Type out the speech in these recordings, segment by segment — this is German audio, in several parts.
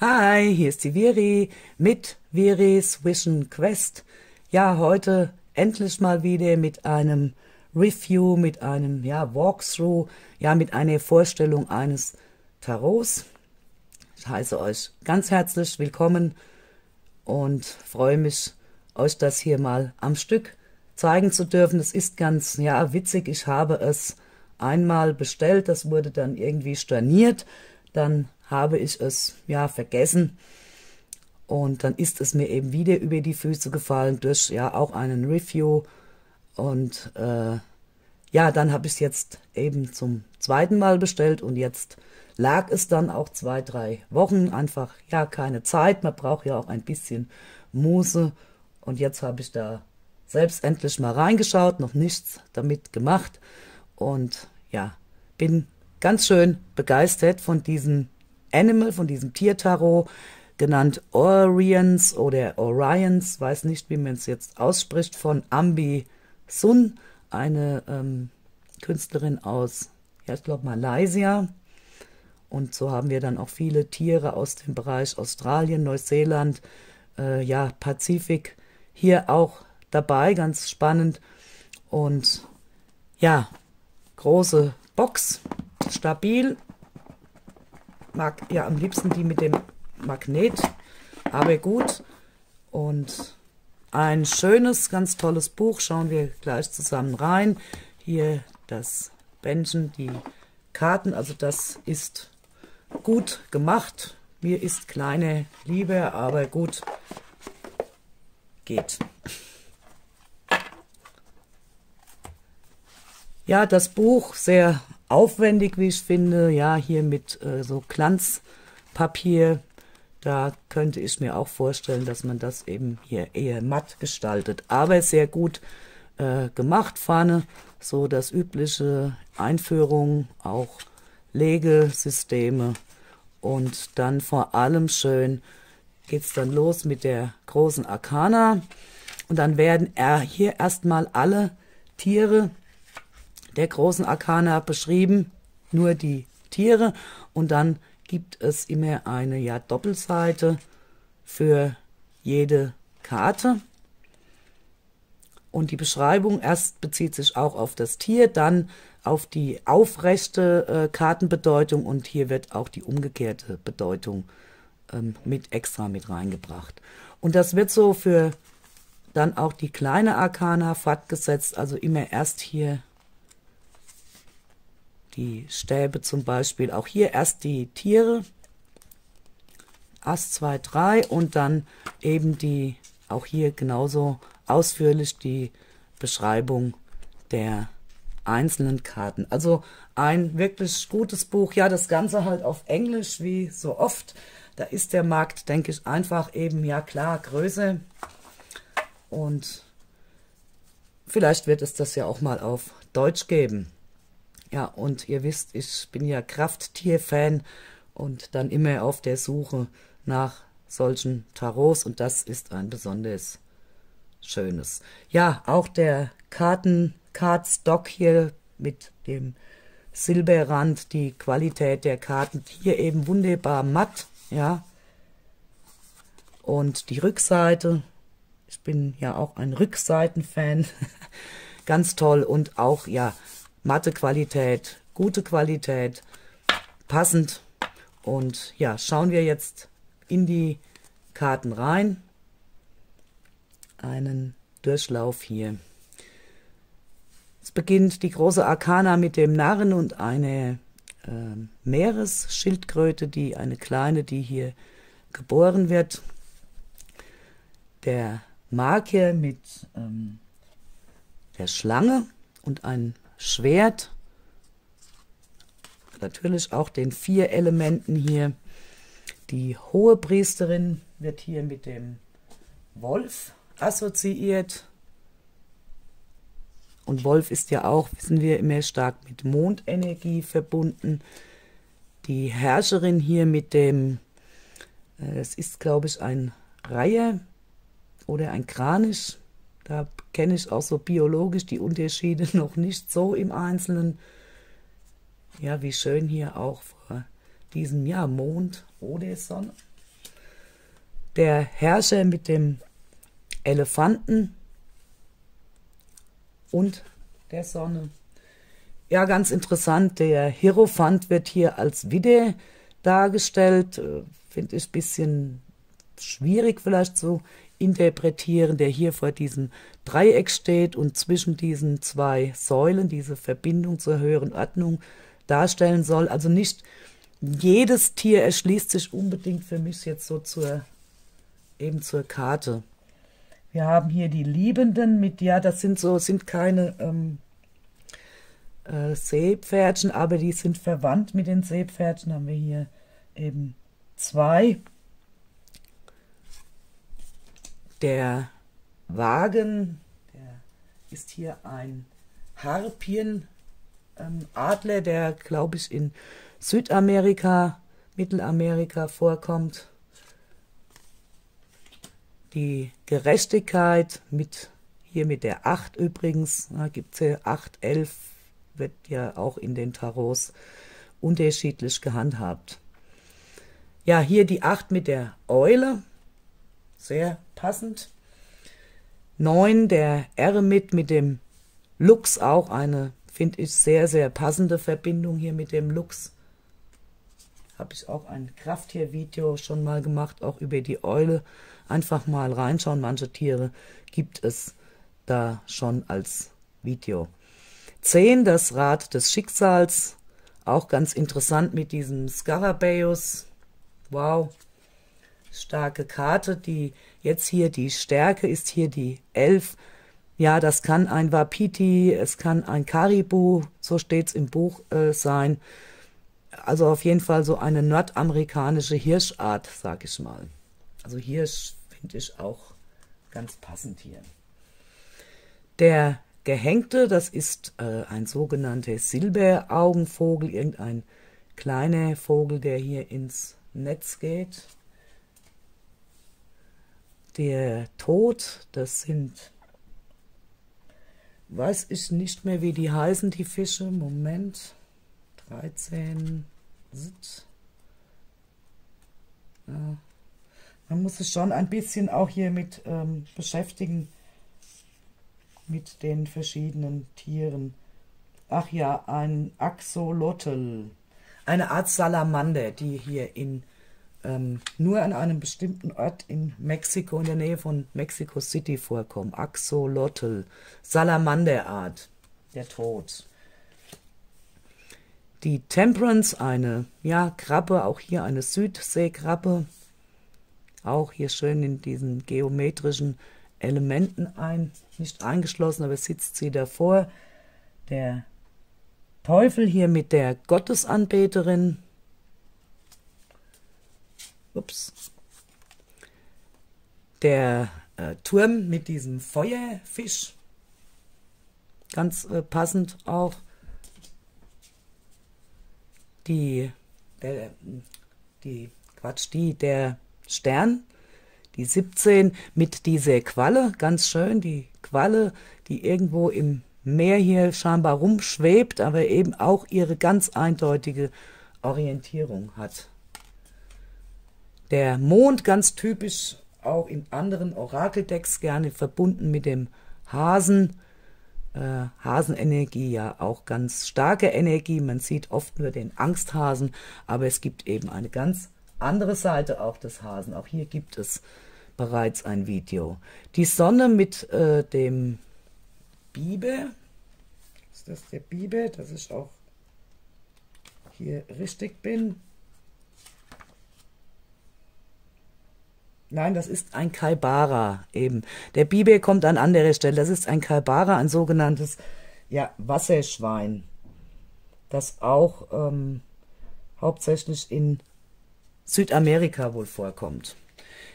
Hi, hier ist die Viri mit Viris Vision Quest. Ja, heute endlich mal wieder mit einem Review, mit einem Walkthrough, mit einer Vorstellung eines Tarots. Ich heiße euch ganz herzlich willkommen und freue mich, euch das hier mal am Stück zeigen zu dürfen. Es ist ganz witzig, ich habe es einmal bestellt, das wurde dann irgendwie storniert, dann habe ich es vergessen und dann ist es mir eben wieder über die Füße gefallen durch auch einen Review und dann habe ich es jetzt eben zum zweiten Mal bestellt und jetzt lag es dann auch 2-3 Wochen, einfach keine Zeit, man braucht ja auch ein bisschen Muße und jetzt habe ich da selbst endlich mal reingeschaut, noch nichts damit gemacht und bin ganz schön begeistert von diesem Animal, von diesem Tiertarot, genannt Oriens oder Oriens, weiß nicht, wie man es jetzt ausspricht, von Ambi Sun, eine Künstlerin aus, ich glaube, Malaysia. Und so haben wir dann auch viele Tiere aus dem Bereich Australien, Neuseeland, Pazifik hier auch dabei, ganz spannend. Und ja, große Box, stabil. Mag ja am liebsten die mit dem Magnet, aber gut. Und ein schönes, ganz tolles Buch, schauen wir gleich zusammen rein. Hier das Bändchen, die Karten, also das ist gut gemacht. Mir ist kleine Liebe, aber gut, geht. Ja, das Buch sehr aufwendig, wie ich finde, hier mit so Glanzpapier, da könnte ich mir auch vorstellen, dass man das eben hier eher matt gestaltet, aber sehr gut gemacht. Vorne so das übliche Einführung, auch Legesysteme und dann vor allem schön geht es dann los mit der großen Arkana und dann werden hier erstmal alle Tiere der großen Arkana beschrieben, nur die Tiere, und dann gibt es immer eine Doppelseite für jede Karte und die Beschreibung erst bezieht sich auch auf das Tier, dann auf die aufrechte Kartenbedeutung und hier wird auch die umgekehrte Bedeutung mit extra mit reingebracht und das wird so für dann auch die kleine Arkana fortgesetzt, also immer erst hier die Stäbe zum Beispiel, auch hier erst die Tiere, Ass 2, 3 und dann eben die, auch hier genauso ausführlich die Beschreibung der einzelnen Karten. Also ein wirklich gutes Buch, das Ganze halt auf Englisch, wie so oft. Da ist der Markt, denke ich, einfach eben, größer und vielleicht wird es das ja auch mal auf Deutsch geben. Ja, und ihr wisst, ich bin ja Krafttier-Fan und dann immer auf der Suche nach solchen Tarots und das ist ein besonders schönes. Ja, auch der Kartenstock hier mit dem Silberrand, die Qualität der Karten, hier eben wunderbar matt, Und die Rückseite, ich bin ja auch ein Rückseiten-Fan, ganz toll und auch, matte Qualität, gute Qualität, passend. Und schauen wir jetzt in die Karten rein. Einen Durchlauf hier. Es beginnt die große Arkana mit dem Narren und eine Meeresschildkröte, eine kleine, die hier geboren wird. Der Magier mit der Schlange und ein Schwert, natürlich auch den 4 Elementen hier. Die Hohepriesterin wird hier mit dem Wolf assoziiert. Und Wolf ist ja auch, wissen wir, immer stark mit Mondenergie verbunden. Die Herrscherin hier mit dem, das ist, glaube ich, ein Reiher oder ein Kranich. Da kenne ich auch so biologisch die Unterschiede noch nicht so im Einzelnen. Ja, wie schön hier auch vor diesem Mond oder Sonne. der Herrscher mit dem Elefanten und der Sonne. Ja, ganz interessant, der Hierophant wird hier als Widder dargestellt. Finde ich ein bisschen schwierig vielleicht zu interpretieren, der hier vor diesem Dreieck steht und zwischen diesen zwei Säulen diese Verbindung zur höheren Ordnung darstellen soll. Also nicht jedes Tier erschließt sich unbedingt für mich jetzt so zur Karte. Wir haben hier die Liebenden mit, ja, das sind keine Seepferdchen, aber die sind verwandt mit den Seepferdchen, haben wir hier eben zwei. Der Wagen, der ist hier ein Harpienadler, der, glaube ich, in Südamerika, Mittelamerika vorkommt. Die Gerechtigkeit, hier mit der 8 übrigens, da gibt es hier 8, 11, wird ja auch in den Tarots unterschiedlich gehandhabt. Ja, hier die 8 mit der Eule, sehr passend. 9, der Eremit mit dem Luchs, auch eine, finde ich, sehr, sehr passende Verbindung hier mit dem Luchs. Habe ich auch ein Krafttier-Video schon mal gemacht, auch über die Eule. Einfach mal reinschauen, manche Tiere gibt es da schon als Video. 10, das Rad des Schicksals, auch ganz interessant mit diesem Skarabäus. Wow, starke Karte, die jetzt hier die Stärke ist, hier die 11. Ja, das kann ein Wapiti, es kann ein Karibu, so steht es im Buch, sein. Also auf jeden Fall so eine nordamerikanische Hirschart, sag ich mal. Also Hirsch finde ich auch ganz passend hier. Der Gehängte, das ist ein sogenannter Silberaugenvogel, irgendein kleiner Vogel, der hier ins Netz geht. Der Tod, das sind, weiß ich nicht mehr, wie die heißen, die Fische, Moment, 13, ja. Man muss sich schon ein bisschen auch hier mit beschäftigen, mit den verschiedenen Tieren. Ach ja, ein Axolotl, eine Art Salamander, die hier in nur an einem bestimmten Ort in Mexiko, in der Nähe von Mexico City vorkommen. Axolotl, Salamanderart, der Tod. Die Temperance, eine, ja, Krabbe, auch hier eine Südseekrabbe. Auch hier schön in diesen geometrischen Elementen nicht eingeschlossen, aber sitzt sie davor. Der Teufel hier mit der Gottesanbeterin. Ups. Der Turm mit diesem Feuerfisch. Ganz passend auch. Der Stern, die 17, mit dieser Qualle, ganz schön, die Qualle, die irgendwo im Meer hier scheinbar rumschwebt, aber eben auch ihre ganz eindeutige Orientierung hat. Der Mond, ganz typisch, auch in anderen Orakeldecks gerne verbunden mit dem Hasen. Hasenenergie, ja, auch ganz starke Energie. Man sieht oft nur den Angsthasen, aber es gibt eben eine ganz andere Seite auch des Hasen. Auch hier gibt es bereits ein Video. Die Sonne mit dem Biber. Ist das der Biber? Dass ich auch hier richtig bin. Nein, das ist ein Kaibara eben. Der Biber kommt an anderer Stelle. Das ist ein Kaibara, ein sogenanntes, ja, Wasserschwein, das auch hauptsächlich in Südamerika wohl vorkommt.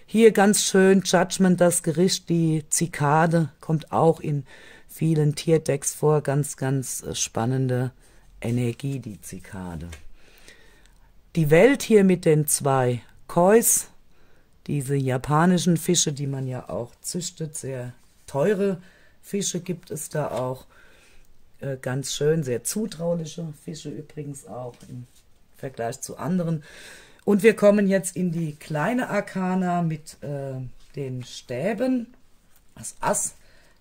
Hier ganz schön Judgment, das Gericht, die Zikade, kommt auch in vielen Tierdecks vor. Ganz, ganz spannende Energie, die Zikade. Die Welt hier mit den zwei Kois. Diese japanischen Fische, die man ja auch züchtet, sehr teure Fische gibt es da auch. Ganz schön, sehr zutrauliche Fische übrigens auch im Vergleich zu anderen. Und wir kommen jetzt in die kleine Arkana mit den Stäben, das Ass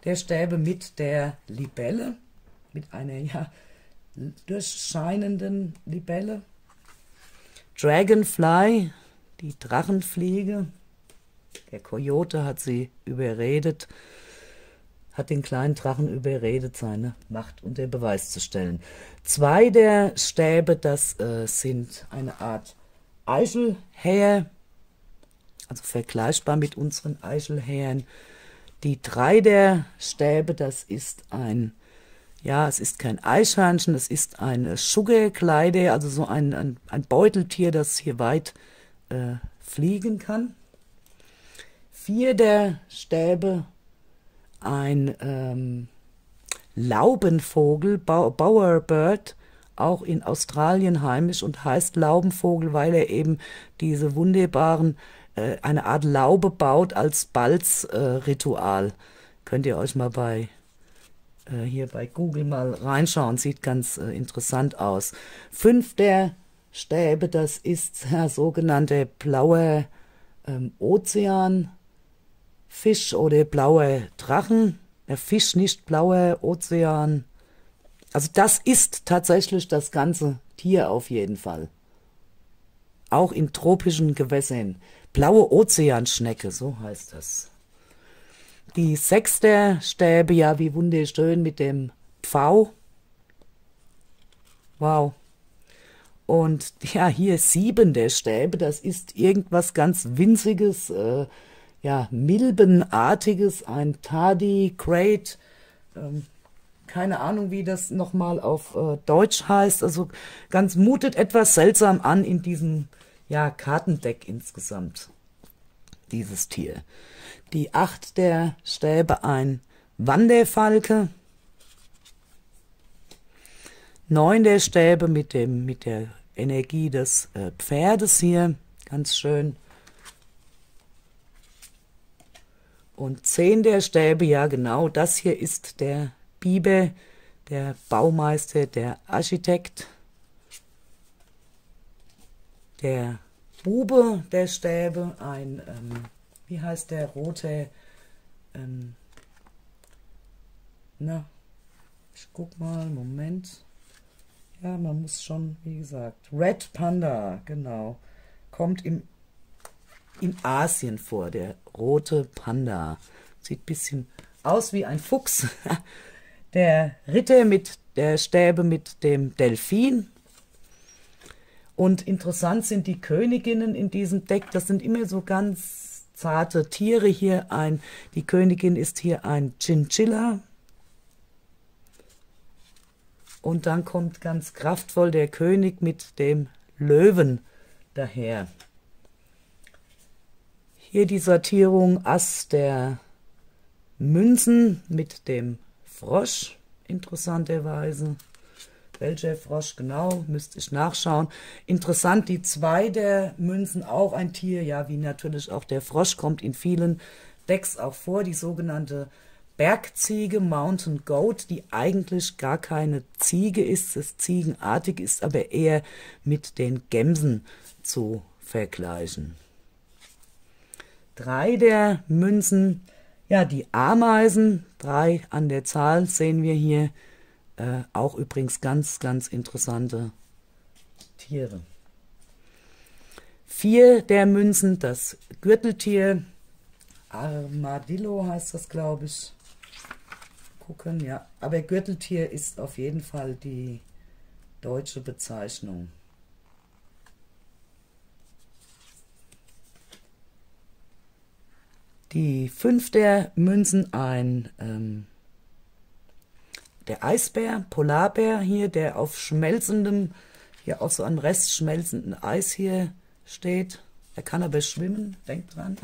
der Stäbe mit der Libelle, mit einer ja durchscheinenden Libelle. Dragonfly, die Drachenfliege. Der Kojote hat sie überredet, hat den kleinen Drachen überredet, seine Macht und den Beweis zu stellen. Zwei der Stäbe, das sind eine Art Eichelhäher, also vergleichbar mit unseren Eichelhähern. Die drei der Stäbe, das ist ein, ja, es ist kein Eichhörnchen, es ist ein Sugarglider, also so ein Beuteltier, das hier weit fliegen kann. Vier der Stäbe, ein Laubenvogel, Bowerbird, auch in Australien heimisch und heißt Laubenvogel, weil er eben diese wunderbaren, eine Art Laube baut als Balzritual. Könnt ihr euch mal bei hier bei Google mal reinschauen, sieht ganz interessant aus. Fünf der Stäbe, das ist der sogenannte blaue Ozeanfisch oder blauer Drachen. Der Fisch, nicht blauer Ozean. Also das ist tatsächlich das ganze Tier auf jeden Fall. Auch in tropischen Gewässern. Blaue Ozeanschnecke, so heißt das. Die sechs der Stäbe, ja, wie wunderschön mit dem Pfau. Wow. Und ja, hier sieben der Stäbe, das ist irgendwas ganz Winziges, ja, Milbenartiges, ein Tardigrade. Keine Ahnung, wie das nochmal auf Deutsch heißt. Also ganz mutet etwas seltsam an in diesem ja, Kartendeck insgesamt, dieses Tier. Die acht der Stäbe, ein Wanderfalke. Neun der Stäbe mit der Energie des Pferdes hier, ganz schön. Und 10 der Stäbe, ja genau, das hier ist der Biber, der Baumeister, der Architekt. Der Bube der Stäbe, ein... wie heißt der rote, na, ich guck mal, Moment, ja, man muss schon, wie gesagt, Red Panda, genau, kommt in Asien vor, der rote Panda, sieht ein bisschen aus wie ein Fuchs, der Ritter mit der Stäbe mit dem Delfin. Und interessant sind die Königinnen in diesem Deck, das sind immer so ganz zarte Tiere hier, die Königin ist hier ein Chinchilla. Und dann kommt ganz kraftvoll der König mit dem Löwen daher. Hier die Sortierung Ass der Münzen mit dem Frosch, interessanterweise. Welcher Frosch genau, müsste ich nachschauen. Interessant, die zwei der Münzen, auch ein Tier, ja, wie natürlich auch der Frosch, kommt in vielen Decks auch vor. Die sogenannte Bergziege, Mountain Goat, die eigentlich gar keine Ziege ist, ist ziegenartig, ist aber eher mit den Gämsen zu vergleichen. Drei der Münzen, ja, die Ameisen, drei an der Zahl sehen wir hier. Auch übrigens ganz, ganz interessante Tiere. 4 der Münzen, das Gürteltier, Armadillo heißt das, glaube ich. Gucken, ja. Aber Gürteltier ist auf jeden Fall die deutsche Bezeichnung. Die 5 der Münzen, ein... der Eisbär, Polarbär hier, der auf schmelzendem, hier auf so einem Rest schmelzenden Eis hier steht. Er kann aber schwimmen, denkt dran.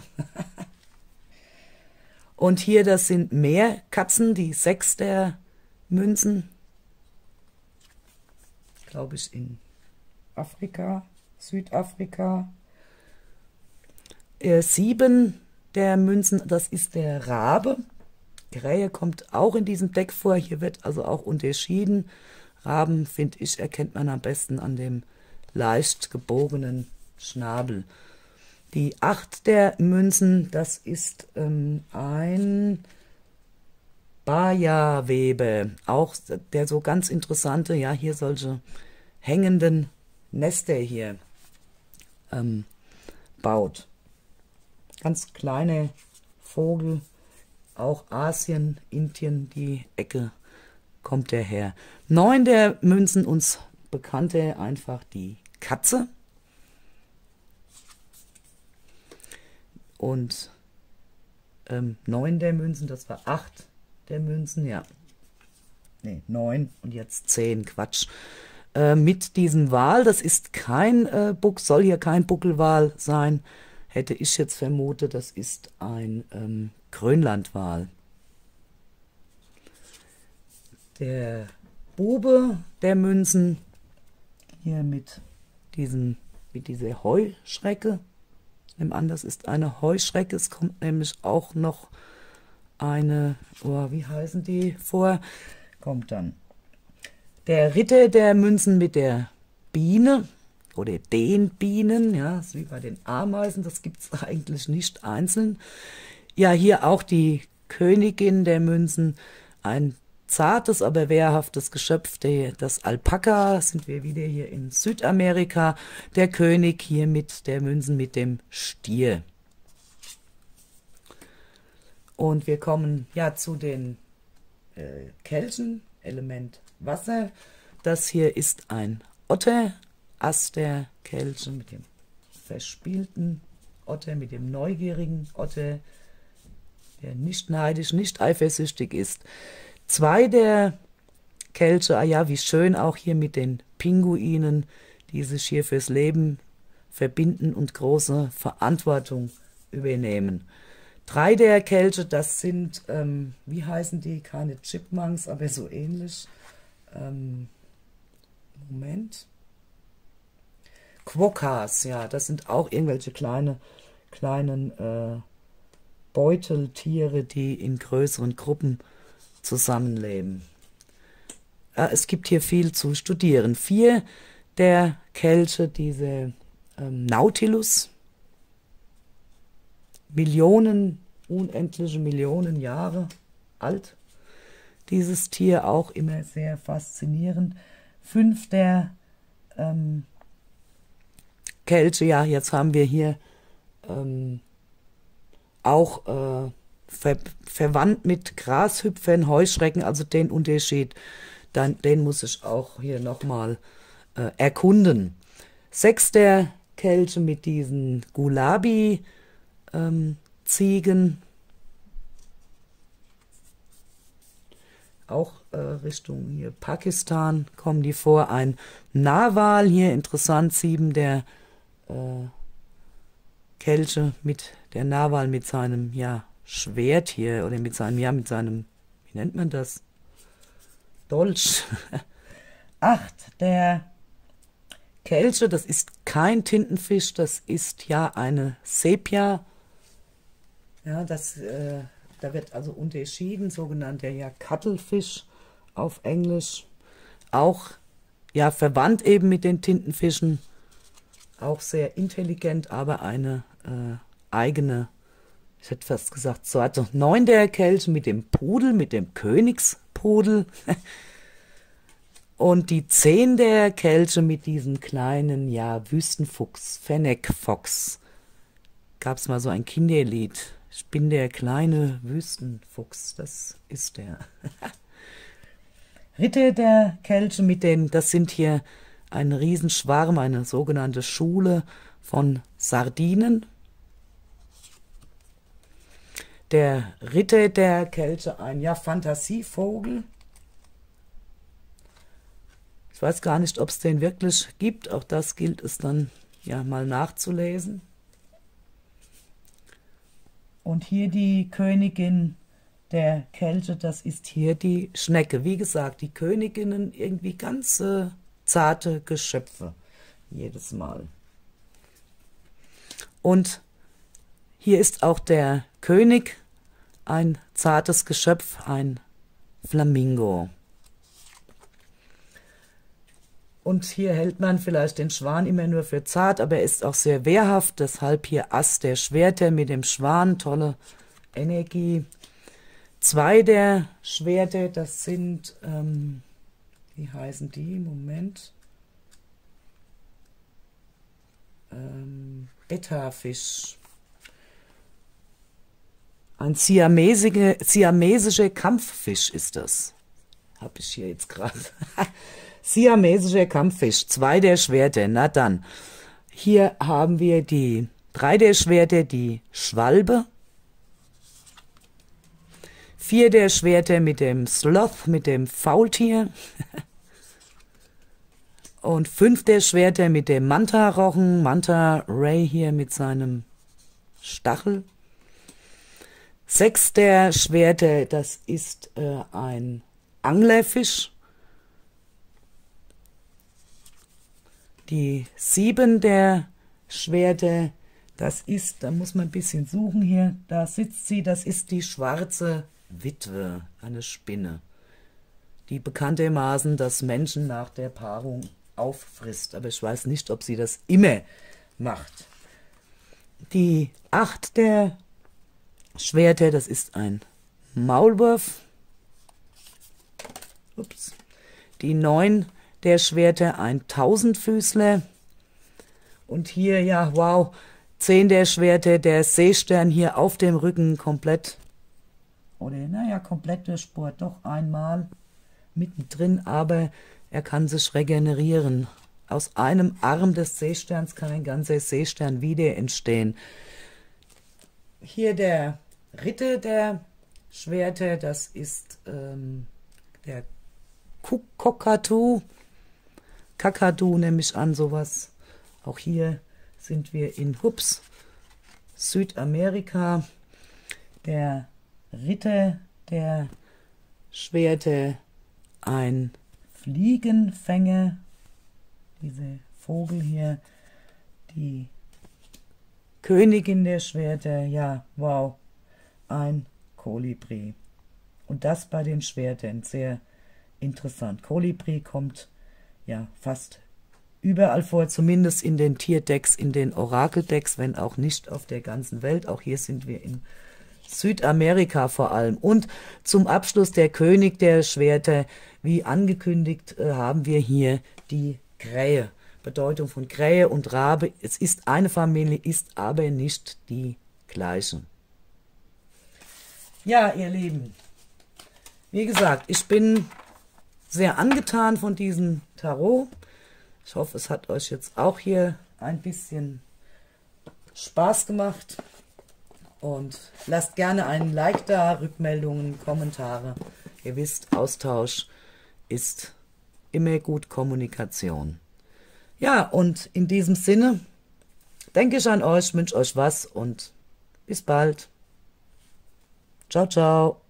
Und hier, das sind Meerkatzen, die 6 der Münzen. Glaube ich, in Afrika, Südafrika. 7 der Münzen, das ist der Rabe. Krähe kommt auch in diesem Deck vor, hier wird also auch unterschieden. Raben, finde ich, erkennt man am besten an dem leicht gebogenen Schnabel. Die 8 der Münzen, das ist ein Baya-Webe, auch der so ganz interessante, ja, hier solche hängenden Nester hier baut. Ganz kleine Vogel, auch Asien, Indien, die Ecke kommt der her. 9 der Münzen, uns bekannte, einfach die Katze. Und 9 der Münzen, das war 8 der Münzen, ja. Ne, 9 und jetzt 10, Quatsch. Mit diesem Wal, das ist kein Buck, soll hier kein Buckelwal sein, hätte ich jetzt vermutet, das ist ein Grönlandwal. Der Bube der Münzen, hier mit dieser Heuschrecke. Anders ist eine Heuschrecke. Es kommt nämlich auch noch eine, wie heißen die vor? Kommt dann. Der Ritter der Münzen mit der Biene oder den Bienen, ja, wie bei den Ameisen, das gibt es eigentlich nicht einzeln. Ja, hier auch die Königin der Münzen, ein zartes, aber wehrhaftes Geschöpf, das Alpaka, sind wir wieder hier in Südamerika, der König hier mit der Münzen mit dem Stier. Und wir kommen ja zu den Kelchen, Element Wasser. Das hier ist ein Otter, Ass der Kelchen mit dem verspielten Otter, mit dem neugierigen Otter, der nicht neidisch, nicht eifersüchtig ist. 2 der Kelche, ah ja, wie schön auch hier mit den Pinguinen, die sich hier fürs Leben verbinden und große Verantwortung übernehmen. 3 der Kelche, das sind, wie heißen die, keine Chipmunks, aber so ähnlich. Moment. Quokkas, ja, das sind auch irgendwelche kleinen Beuteltiere, die in größeren Gruppen zusammenleben. Es gibt hier viel zu studieren. 4 der Kelche, diese Nautilus. Unendliche Millionen Jahre alt. Dieses Tier auch immer sehr faszinierend. 5 der Kelche, ja, jetzt haben wir hier auch verwandt mit Grashüpfern, Heuschrecken, also den Unterschied, den muss ich auch hier nochmal erkunden. 6 der Kelche mit diesen Gulabi-Ziegen, auch Richtung hier Pakistan kommen die vor. Ein Narwal hier, interessant, 7 der Kelche mit der Narwal mit seinem, ja, Schwert hier, oder mit seinem, ja, mit seinem, wie nennt man das? Dolch. 8 der Kelche, das ist kein Tintenfisch, das ist ja eine Sepia. Ja, da wird also unterschieden, sogenannter, ja, Cuttlefisch auf Englisch. Auch, ja, verwandt eben mit den Tintenfischen. Auch sehr intelligent, aber eine eigene, ich hätte fast gesagt, Sorte. 9 der Kelche mit dem Pudel, mit dem Königspudel. Und die 10 der Kelche mit diesem kleinen, ja, Wüstenfuchs, Fennekfuchs. Gab es mal so ein Kinderlied. Ich bin der kleine Wüstenfuchs, das ist der. Ritter der Kelche mit den, das sind hier ein Riesenschwarm, eine sogenannte Schule von Sardinen. Der Ritter der Kelche, ein, ja, Fantasievogel. Ich weiß gar nicht, ob es den wirklich gibt. Auch das gilt es dann, ja, mal nachzulesen. Und hier die Königin der Kelche, das ist hier die Schnecke. Wie gesagt, die Königinnen irgendwie ganz zarte Geschöpfe jedes Mal. Und hier ist auch der König, ein zartes Geschöpf, ein Flamingo. Und hier hält man vielleicht den Schwan immer nur für zart, aber er ist auch sehr wehrhaft. Deshalb hier Ass der Schwerter mit dem Schwan. Tolle Energie. Zwei der Schwerter, das sind, wie heißen die? Moment. Eta-Fisch. Ein siamesischer Kampffisch ist das. Habe ich hier jetzt gerade. Siamesischer Kampffisch, zwei der Schwerter, na dann. Hier haben wir die drei der Schwerter, die Schwalbe. Vier der Schwerter mit dem Sloth, mit dem Faultier. Und fünf der Schwerter mit dem Manta-Rochen, Manta-Ray hier mit seinem Stachel. Sechs der Schwerter, das ist ein Anglerfisch. Die sieben der Schwerter, das ist, da muss man ein bisschen suchen hier, da sitzt sie, das ist die schwarze Witwe, eine Spinne, die bekanntermaßen das Menschen nach der Paarung auffrisst. Aber ich weiß nicht, ob sie das immer macht. Die acht der Schwerter, das ist ein Maulwurf. Ups. Die neun der Schwerter, ein Tausendfüßler. Und hier, ja, wow, 10 der Schwerter, der Seestern hier auf dem Rücken komplett, oder naja, komplett durchbohrt, doch einmal mittendrin, aber er kann sich regenerieren. Aus einem Arm des Seesterns kann ein ganzer Seestern wieder entstehen. Hier der Ritter der Schwerter, das ist der Kukokatu. Kakadu nehme ich an, sowas. Auch hier sind wir in Hups, Südamerika. Der Ritter der Schwerter, ein Fliegenfänger, dieser Vogel hier, die Königin der Schwerter, ja, wow, ein Kolibri. Und das bei den Schwertern, sehr interessant. Kolibri kommt ja fast überall vor, zumindest in den Tierdecks, in den Orakeldecks, wenn auch nicht auf der ganzen Welt. Auch hier sind wir in Südamerika vor allem. Und zum Abschluss der König der Schwerter, wie angekündigt, haben wir hier die Krähe. Bedeutung von Krähe und Rabe, es ist eine Familie, ist aber nicht die gleiche. Ja, ihr Lieben, wie gesagt, ich bin sehr angetan von diesem Tarot. Ich hoffe, es hat euch jetzt auch hier ein bisschen Spaß gemacht. Und lasst gerne einen Like da, Rückmeldungen, Kommentare. Ihr wisst, Austausch ist immer gut, Kommunikation. Ja, und in diesem Sinne denke ich an euch, wünsche euch was und bis bald. Ciao, ciao.